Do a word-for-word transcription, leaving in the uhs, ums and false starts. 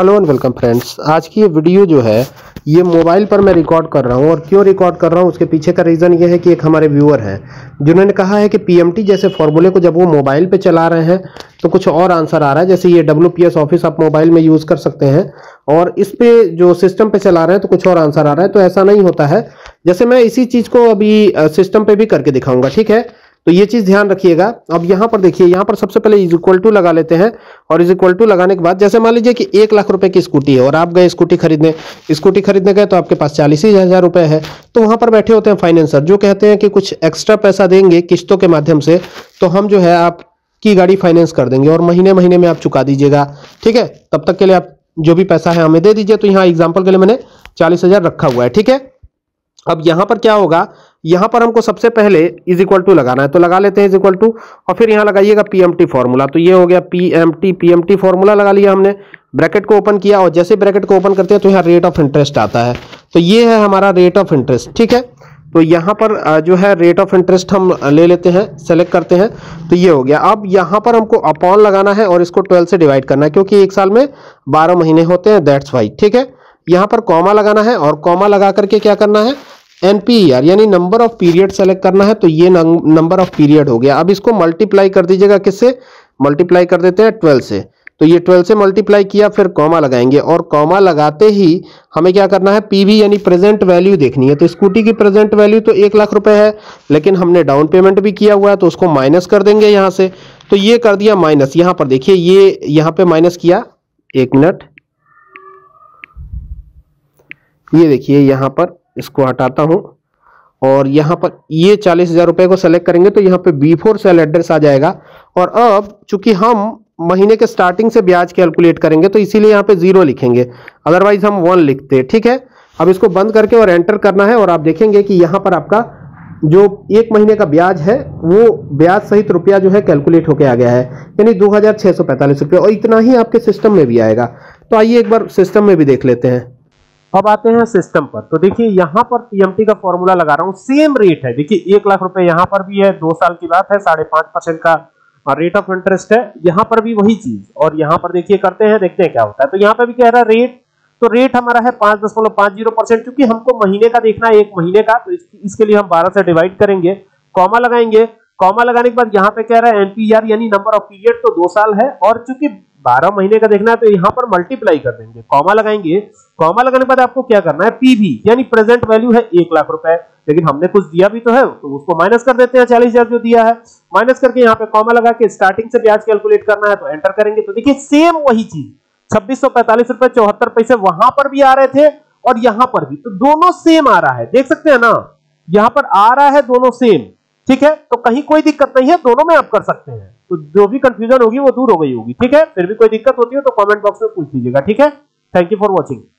Hello and welcome friends. आज की ये वीडियो जो है ये मोबाइल पर मैं रिकॉर्ड कर रहा हूँ और क्यों रिकॉर्ड कर रहा हूँ उसके पीछे का रीज़न ये है कि एक हमारे व्यूअर हैं जिन्होंने कहा है कि पीएमटी जैसे फॉर्मूले को जब वो मोबाइल पे चला रहे हैं तो कुछ और आंसर आ रहा है। जैसे ये डब्ल्यूपीएस ऑफिस आप मोबाइल में यूज़ कर सकते हैं और इस पर जो सिस्टम पर चला रहे हैं तो कुछ और आंसर आ रहा है, तो ऐसा नहीं होता है। जैसे मैं इसी चीज़ को अभी सिस्टम पर भी करके दिखाऊँगा, ठीक है? तो ये चीज़ ध्यान रखिएगा। अब यहाँ पर देखिए, यहाँ पर सबसे पहले इज इक्वल टू लगा लेते हैं और इज इक्वल टू लगाने के बाद जैसे मान लीजिए कि एक लाख रुपए की स्कूटी है और आप गए स्कूटी खरीदने स्कूटी खरीदने गए तो आपके पास चालीस ही हज़ार रुपये है। तो वहाँ पर बैठे होते हैं फाइनेंसर जो कहते हैं कि कुछ एक्स्ट्रा पैसा देंगे किस्तों के माध्यम से, तो हम जो है आपकी गाड़ी फाइनेंस कर देंगे और महीने महीने में आप चुका दीजिएगा, ठीक है? तब तक के लिए आप जो भी पैसा है हमें दे दीजिए। तो यहाँ एग्जाम्पल के लिए मैंने चालीस हज़ार रखा हुआ है, ठीक है? अब यहाँ पर क्या होगा, यहाँ पर हमको सबसे पहले इज इक्वल टू लगाना है, तो लगा लेते हैं इज इक्वल टू और फिर यहाँ लगाइएगा पीएमटी फॉर्मूला। तो ये हो गया पीएमटी पीएमटी फॉर्मूला लगा लिया हमने, ब्रैकेट को ओपन किया और जैसे ब्रैकेट को ओपन करते हैं तो यहाँ रेट ऑफ इंटरेस्ट आता है। तो ये है हमारा रेट ऑफ इंटरेस्ट, ठीक है? तो यहाँ पर जो है रेट ऑफ इंटरेस्ट हम ले लेते हैं, सेलेक्ट करते हैं, तो ये हो गया। अब यहाँ पर हमको अपॉन लगाना है और इसको ट्वेल्व से डिवाइड करना है क्योंकि एक साल में बारह महीने होते हैं, दैट्स वाई, ठीक है? यहाँ पर कॉमा लगाना है और कॉमा लगा करके क्या करना है, एनपीईआर यानी नंबर ऑफ पीरियड सेलेक्ट करना है। तो ये नंबर ऑफ पीरियड हो गया। अब इसको मल्टीप्लाई कर दीजिएगा, किससे मल्टीप्लाई कर देते हैं, ट्वेल्व से। तो ये ट्वेल्व से मल्टीप्लाई किया, फिर कॉमा लगाएंगे और कॉमा लगाते ही हमें क्या करना है, पीवी यानी प्रेजेंट वैल्यू देखनी है। तो स्कूटी की प्रेजेंट वैल्यू तो एक लाख रुपए है लेकिन हमने डाउन पेमेंट भी किया हुआ है तो उसको माइनस कर देंगे यहाँ से। तो ये कर दिया माइनस, यहाँ पर देखिए ये यहाँ पर माइनस किया, एक मिनट ये देखिए यहाँ पर इसको हटाता हूँ और यहाँ पर ये चालीस हज़ार रुपये को सेलेक्ट करेंगे तो यहाँ पे बिफोर सेल एड्रेस आ जाएगा। और अब चूंकि हम महीने के स्टार्टिंग से ब्याज कैलकुलेट करेंगे तो इसीलिए यहाँ पे जीरो लिखेंगे, अदरवाइज हम वन लिखते, ठीक है? अब इसको बंद करके और एंटर करना है और आप देखेंगे कि यहाँ पर आपका जो एक महीने का ब्याज है वो ब्याज सहित रुपया जो है कैलकुलेट होके आ गया है, यानी दो हज़ार छः सौ पैंतालीस रुपये और इतना ही आपके सिस्टम में भी आएगा। तो आइए एक बार सिस्टम में भी देख लेते हैं। अब आते हैं सिस्टम पर, तो देखिए यहाँ पर पीएमटी का फॉर्मूला लगा रहा हूँ, सेम रेट है। देखिए एक लाख रुपए यहाँ पर भी है, दो साल की बात है, साढ़े पांच परसेंट का रेट ऑफ इंटरेस्ट है, यहाँ पर भी वही चीज। और यहाँ पर देखिए करते हैं, देखते हैं क्या होता है। तो यहाँ पर भी कह रहा है रेट, तो रेट हमारा है पांच दशमलव पांच जीरो परसेंट। चूंकि हमको महीने का देखना है, एक महीने का, तो इसके लिए हम बारह से डिवाइड करेंगे, कॉमा लगाएंगे। कॉमा लगाने के बाद यहाँ पे कह रहा है एनपीआर यानी नंबर ऑफ पीरियड, तो दो साल है और चूंकि बारह महीने का देखना है तो यहाँ पर मल्टीप्लाई कर देंगे, कॉमा लगाएंगे। कॉमा लगाने के बाद आपको क्या करना है, पीवी यानी प्रेजेंट वैल्यू है एक लाख रुपए, लेकिन हमने कुछ दिया भी तो है तो उसको माइनस कर देते हैं, चालीस हजार जो दिया है माइनस करके यहाँ पे कॉमा लगा के स्टार्टिंग से ब्याज कैलकुलेट करना है तो एंटर करेंगे। तो देखिए सेम वही चीज, छब्बीस सौ पैंतालीस रुपए चौहत्तर पैसे वहां पर भी आ रहे थे और यहाँ पर भी, तो दोनों सेम आ रहा है, देख सकते हैं ना, यहाँ पर आ रहा है दोनों सेम, ठीक है? तो कहीं कोई दिक्कत नहीं है, दोनों में आप कर सकते हैं। तो जो भी कंफ्यूजन होगी वो दूर हो गई होगी, ठीक है? फिर भी कोई दिक्कत होती है तो कमेंट बॉक्स में पूछ लीजिएगा, ठीक है? Thank you for watching.